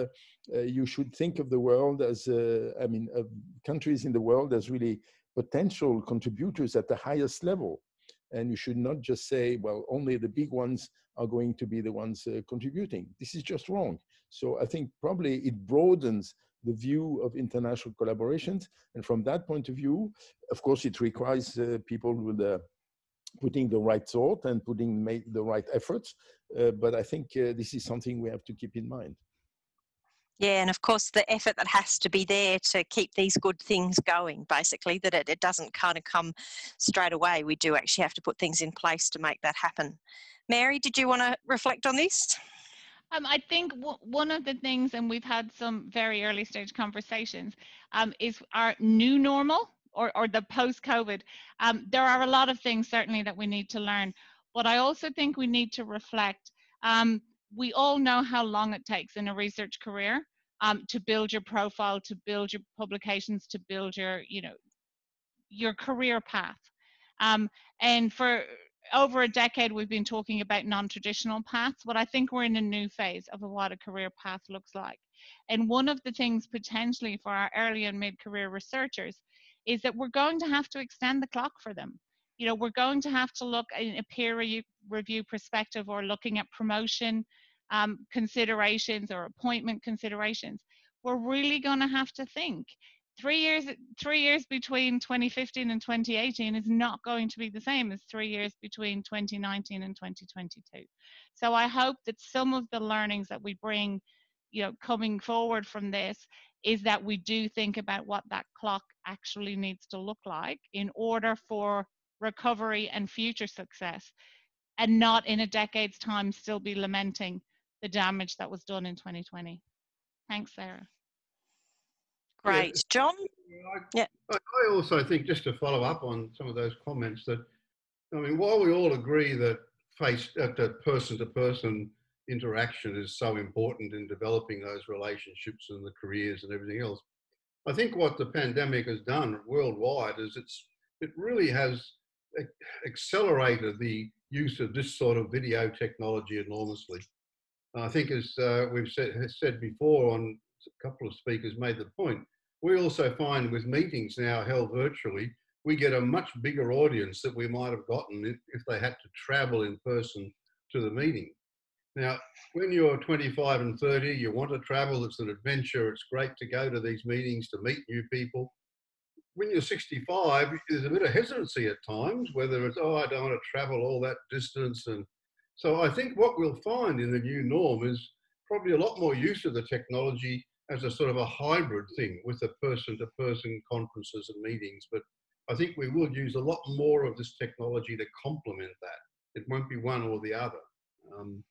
uh, you should think of the world as uh, I mean uh, countries in the world as really potential contributors at the highest level. And you should not just say, well, only the big ones are going to be the ones uh, contributing. This is just wrong. So I think probably it broadens the view of international collaborations. And from that point of view, of course, it requires uh, people with uh, putting the right thought and putting the right efforts. Uh, but I think uh, this is something we have to keep in mind. Yeah, and of course the effort that has to be there to keep these good things going, basically, that it, it doesn't kind of come straight away. We do actually have to put things in place to make that happen. Mary, did you want to reflect on this? Um, I think w one of the things, and we've had some very early stage conversations, um, is our new normal or, or the post-COVID. Um, there are a lot of things certainly that we need to learn, but I also think we need to reflect. Um, we all know how long it takes in a research career um, to build your profile, to build your publications, to build your, you know, your career path. Um, and for over a decade, we've been talking about non-traditional paths, but I think we're in a new phase of what a career path looks like. And one of the things potentially for our early and mid-career researchers is that we're going to have to extend the clock for them. You know, we're going to have to look in a peer re review perspective, or looking at promotion um, considerations or appointment considerations. We're really going to have to think. Three years, three years between twenty fifteen and twenty eighteen is not going to be the same as three years between twenty nineteen and twenty twenty-two. So I hope that some of the learnings that we bring, you know, coming forward from this, is that we do think about what that clock actually needs to look like in order for recovery and future success, and not in a decade's time still be lamenting the damage that was done in twenty twenty. Thanks, Sarah. Great. John? Yeah. I, I also think, just to follow up on some of those comments, that, I mean, while we all agree that face, that person-to-person interaction is so important in developing those relationships and the careers and everything else, I think what the pandemic has done worldwide is it's it really has accelerated the use of this sort of video technology enormously. I think, as uh, we've said, said before, on a couple of speakers made the point, we also find with meetings now held virtually, we get a much bigger audience that we might have gotten if they had to travel in person to the meeting. Now, when you're twenty-five and thirty, you want to travel, it's an adventure, it's great to go to these meetings, to meet new people. When you're sixty-five, there's a bit of hesitancy at times, whether it's, oh, I don't want to travel all that distance. And so I think what we'll find in the new norm is probably a lot more use of the technology as a sort of a hybrid thing with the person-to-person conferences and meetings. But I think we will use a lot more of this technology to complement that. It won't be one or the other. Um,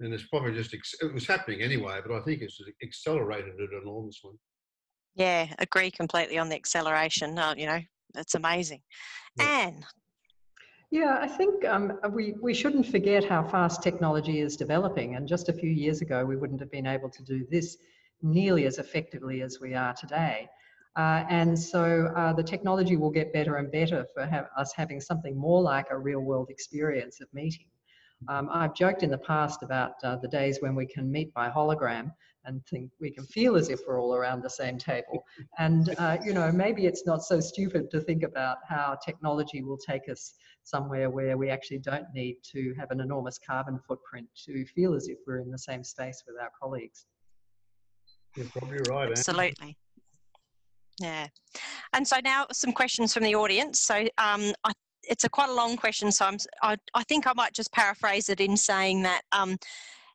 and it's probably just, it was happening anyway, but I think it's accelerated it enormously. Yeah, agree completely on the acceleration. Uh, you know, it's amazing. Yeah. Anne? Yeah, I think um, we, we shouldn't forget how fast technology is developing. And just a few years ago, we wouldn't have been able to do this nearly as effectively as we are today. Uh, and so uh, the technology will get better and better for ha us having something more like a real world experience of meeting. Um, I've joked in the past about uh, the days when we can meet by hologram and think we can feel as if we're all around the same table. And, uh, you know, maybe it's not so stupid to think about how technology will take us somewhere where we actually don't need to have an enormous carbon footprint to feel as if we're in the same space with our colleagues. You're probably right, Anne. Absolutely. Yeah. And so now some questions from the audience. So um, I it's a quite a long question, so I'm, I, I think I might just paraphrase it in saying that um,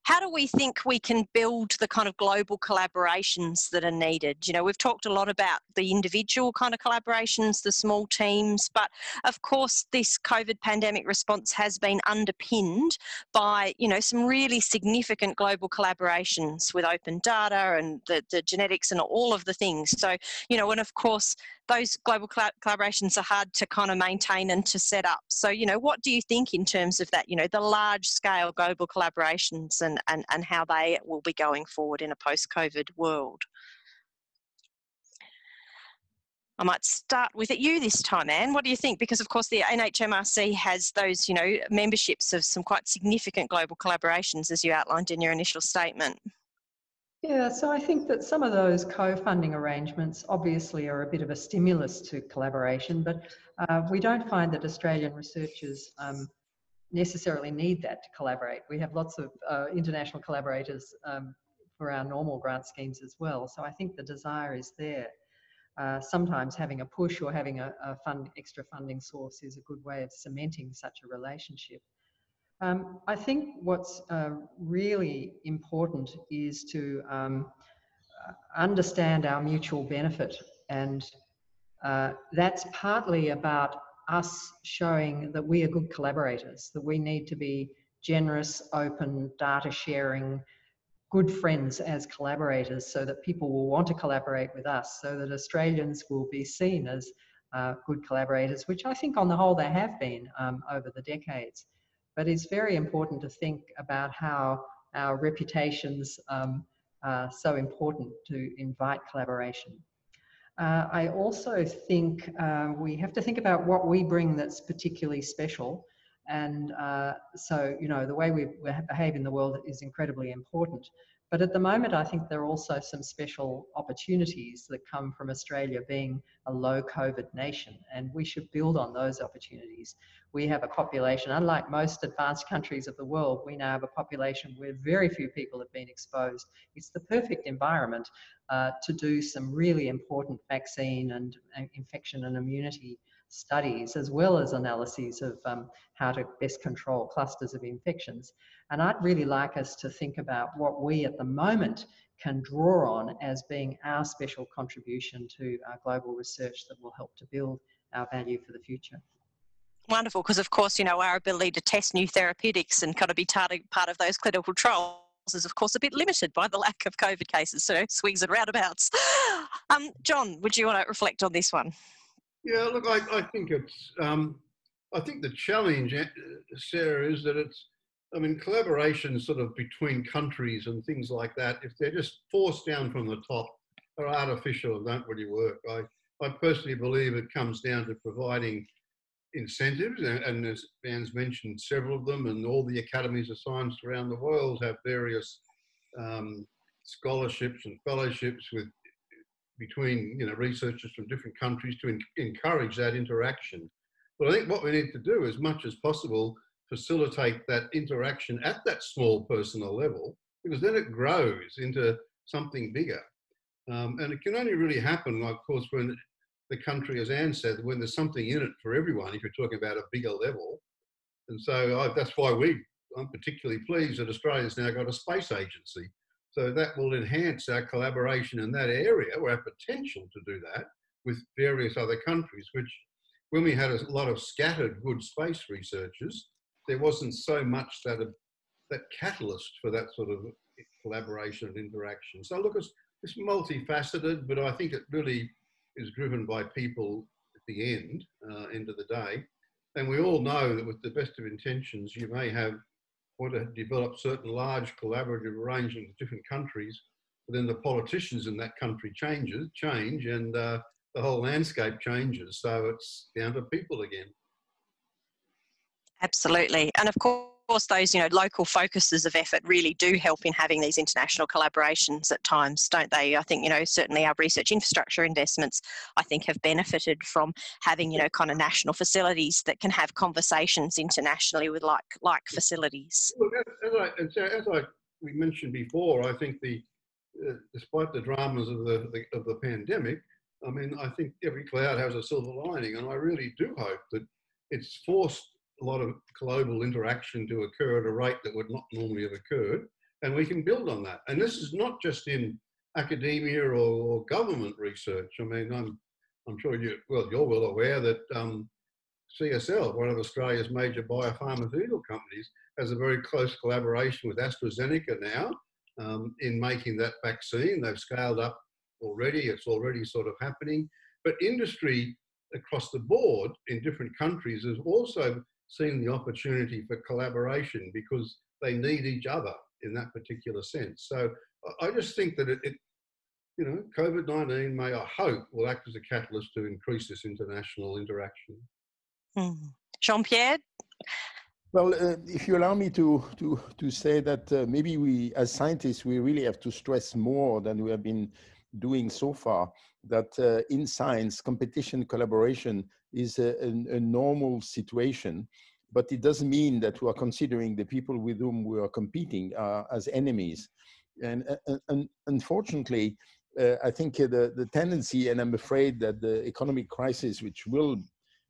how do we think we can build the kind of global collaborations that are needed? You know, we've talked a lot about the individual kind of collaborations, the small teams, but of course this COVID pandemic response has been underpinned by, you know, some really significant global collaborations with open data and the, the genetics and all of the things. So, you know, and of course those global collaborations are hard to kind of maintain and to set up. So, you know, what do you think in terms of that, you know, the large scale global collaborations and, and, and how they will be going forward in a post-COVID world? I might start with at you this time, Anne. What do you think? Because, of course, the N H M R C has those, you know, memberships of some quite significant global collaborations, as you outlined in your initial statement. Yeah, so I think that some of those co-funding arrangements obviously are a bit of a stimulus to collaboration, but uh, we don't find that Australian researchers um, necessarily need that to collaborate. We have lots of uh, international collaborators um, for our normal grant schemes as well. So I think the desire is there. Uh, sometimes having a push or having a, a fund, extra funding source is a good way of cementing such a relationship. Um, I think what's uh, really important is to um, understand our mutual benefit, and uh, that's partly about us showing that we are good collaborators, that we need to be generous, open, data sharing, good friends as collaborators, so that people will want to collaborate with us, so that Australians will be seen as uh, good collaborators, which I think on the whole they have been um, over the decades. But it's very important to think about how our reputations um, are so important to invite collaboration. Uh, I also think uh, we have to think about what we bring that's particularly special. And uh, so, you know, the way we behave in the world is incredibly important. But at the moment, I think there are also some special opportunities that come from Australia being a low COVID nation, and we should build on those opportunities. We have a population, unlike most advanced countries of the world, we now have a population where very few people have been exposed. It's the perfect environment uh, to do some really important vaccine and uh, infection and immunity studies, as well as analyses of um, how to best control clusters of infections. And I'd really like us to think about what we at the moment can draw on as being our special contribution to our global research that will help to build our value for the future. Wonderful, because of course, you know, our ability to test new therapeutics and kind of be part of those clinical trials is of course a bit limited by the lack of COVID cases, so swings and roundabouts. Um, John, would you want to reflect on this one? Yeah, look, I, I think it's, um, I think the challenge, Sarah, is that it's, I mean, collaboration sort of between countries and things like that, if they're just forced down from the top, are artificial and don't really work. I, I personally believe it comes down to providing incentives, and, and as Anne's mentioned, several of them, and all the academies of science around the world have various um, scholarships and fellowships with between, you know, researchers from different countries to en encourage that interaction. But I think what we need to do as much as possible, facilitate that interaction at that small personal level, because then it grows into something bigger. Um, and it can only really happen, of course, when the country, as Anne said, when there's something in it for everyone, if you're talking about a bigger level. And so I, that's why we, I'm particularly pleased that Australia's now got a space agency. So that will enhance our collaboration in that area, or our potential to do that with various other countries, which when we had a lot of scattered good space researchers, there wasn't so much that, a, that catalyst for that sort of collaboration and interaction. So look, it's, it's multifaceted, but I think it really is driven by people at the end, uh, end of the day. And we all know that with the best of intentions, you may have or to develop certain large collaborative arrangements with different countries, but then the politicians in that country changes, change, and uh, the whole landscape changes. So it's down to people again. Absolutely, and of course those, you know, local focuses of effort really do help in having these international collaborations at times, don't they? I think, you know, certainly our research infrastructure investments, I think, have benefited from having, you know, kind of national facilities that can have conversations internationally with like like facilities. Look, as, as, I, as I we mentioned before, I think the uh, despite the dramas of the, the of the pandemic, I mean, I think every cloud has a silver lining, and I really do hope that it's forced a lot of global interaction to occur at a rate that would not normally have occurred, and we can build on that. And this is not just in academia or, or government research. I mean, I'm, I'm sure you, well, you're well aware that um, C S L, one of Australia's major biopharmaceutical companies, has a very close collaboration with AstraZeneca now um, in making that vaccine. They've scaled up already. It's already sort of happening. But industry across the board in different countries is also seen the opportunity for collaboration because they need each other in that particular sense. So I just think that it, it you know, COVID nineteen may, I hope, will act as a catalyst to increase this international interaction. Mm. Jean-Pierre? Well, uh, if you allow me to, to, to say that uh, maybe we, as scientists, we really have to stress more than we have been doing so far, that uh, in science, competition, collaboration is a, a, a normal situation, but it doesn't mean that we are considering the people with whom we are competing uh, as enemies. And, uh, and unfortunately, uh, I think the, the tendency, and I'm afraid that the economic crisis, which will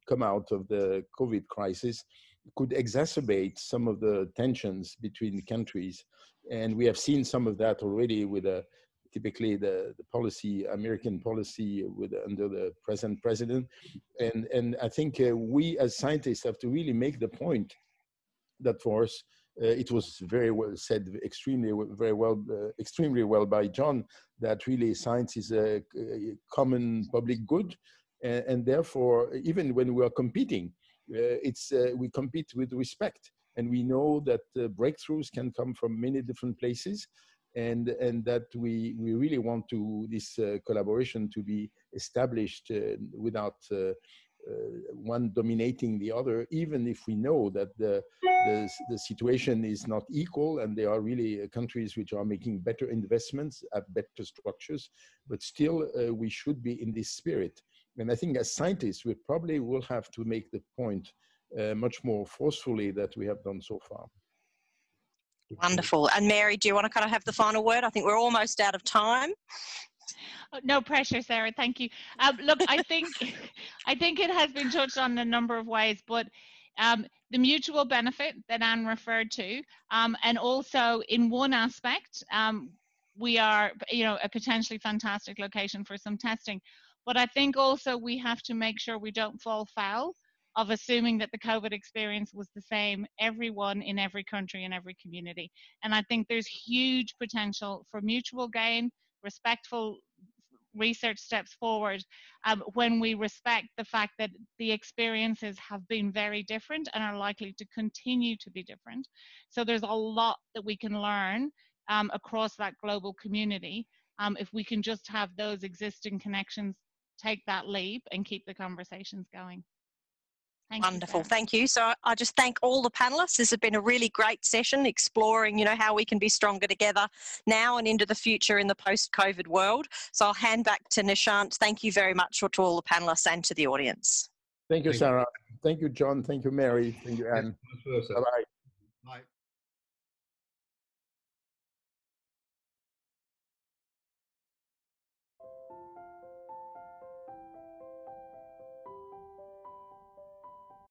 come out of the COVID crisis, could exacerbate some of the tensions between countries. And we have seen some of that already with a typically the, the policy, American policy with, under the present president. And, and I think uh, we as scientists have to really make the point that for us, Uh, it was very well said, extremely very well, uh, extremely well by John, that really science is a, a common public good, and, and therefore, even when we are competing, uh, it's uh, we compete with respect, and we know that uh, breakthroughs can come from many different places, and and that we we really want to this uh, collaboration to be established uh, without. Uh, Uh, one dominating the other, even if we know that the, the, the situation is not equal, and there are really uh, countries which are making better investments, have better structures, but still uh, we should be in this spirit. And I think as scientists, we probably will have to make the point uh, much more forcefully that we have done so far. Wonderful. And Mary, do you want to kind of have the final word? I think we're almost out of time. No pressure, Sarah. Thank you. Um, look, I think I think it has been touched on in a number of ways, but um, the mutual benefit that Anne referred to, um, and also in one aspect, um, we are, you know, a potentially fantastic location for some testing. But I think also we have to make sure we don't fall foul of assuming that the COVID experience was the same, everyone in every country and every community. And I think there's huge potential for mutual gain, respectful research steps forward um, when we respect the fact that the experiences have been very different and are likely to continue to be different. So there's a lot that we can learn um, across that global community um, if we can just have those existing connections, take that leap and keep the conversations going. Thank Wonderful. You, Thank you. So I just thank all the panellists. This has been a really great session exploring, you know, how we can be stronger together now and into the future in the post-COVID world. So I'll hand back to Nishant. Thank you very much to all the panellists and to the audience. Thank you, Sarah. Thank you, John. Thank you, Mary. Thank you, Anne. Bye-bye. Bye.